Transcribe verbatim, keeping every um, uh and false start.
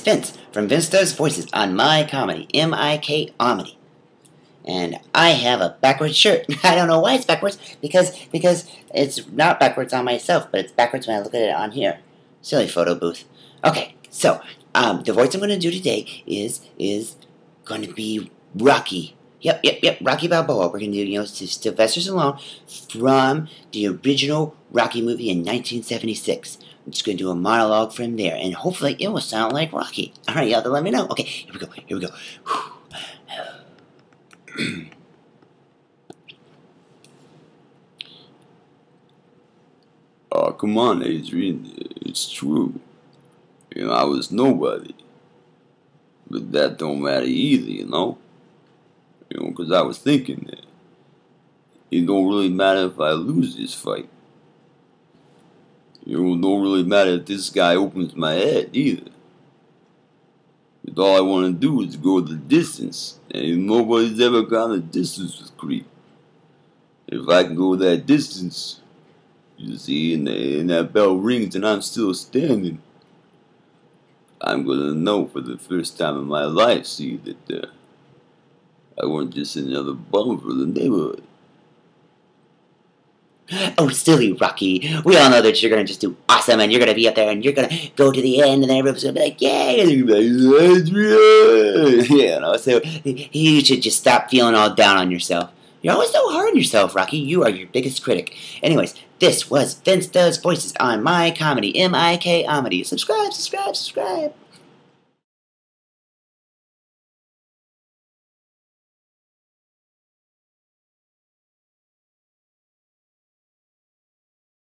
It's Vince from Vince Does Voices on My Comedy, M I K Omedy. And I have a backwards shirt. I don't know why it's backwards, because because it's not backwards on myself, but it's backwards when I look at it on here. Silly photo booth. Okay, so um, the voice I'm going to do today is is going to be Rocky. Yep, yep, yep, Rocky Balboa. We're going to do, you know, Sylvester Stallone from the original Rocky movie in nineteen seventy-six. I'm just going to do a monologue from there, and hopefully it will sound like Rocky. All right, y'all, let me know. Okay, here we go, here we go. Oh, come on, Adrian. It's true. You know, I was nobody. But that don't matter either, you know? You know, because I was thinking that it don't really matter if I lose this fight. You know, it don't really matter if this guy opens my head either. But all I want to do is go the distance. And nobody's ever gone the distance with Creed. If I can go that distance, you see, and, and that bell rings and I'm still standing, I'm going to know for the first time in my life, see, that uh, I wasn't just another bum for the neighborhood. Oh, silly Rocky. We all know that you're going to just do awesome, and you're going to be up there, and you're going to go to the end, and then everyone's going to be like, yay! And you're going to be like, yeah, you know, so you should just stop feeling all down on yourself. You're always so hard on yourself, Rocky. You are your biggest critic. Anyways, this was Vince Does Voices on My Comedy, M I K Omedy. Subscribe, subscribe, subscribe.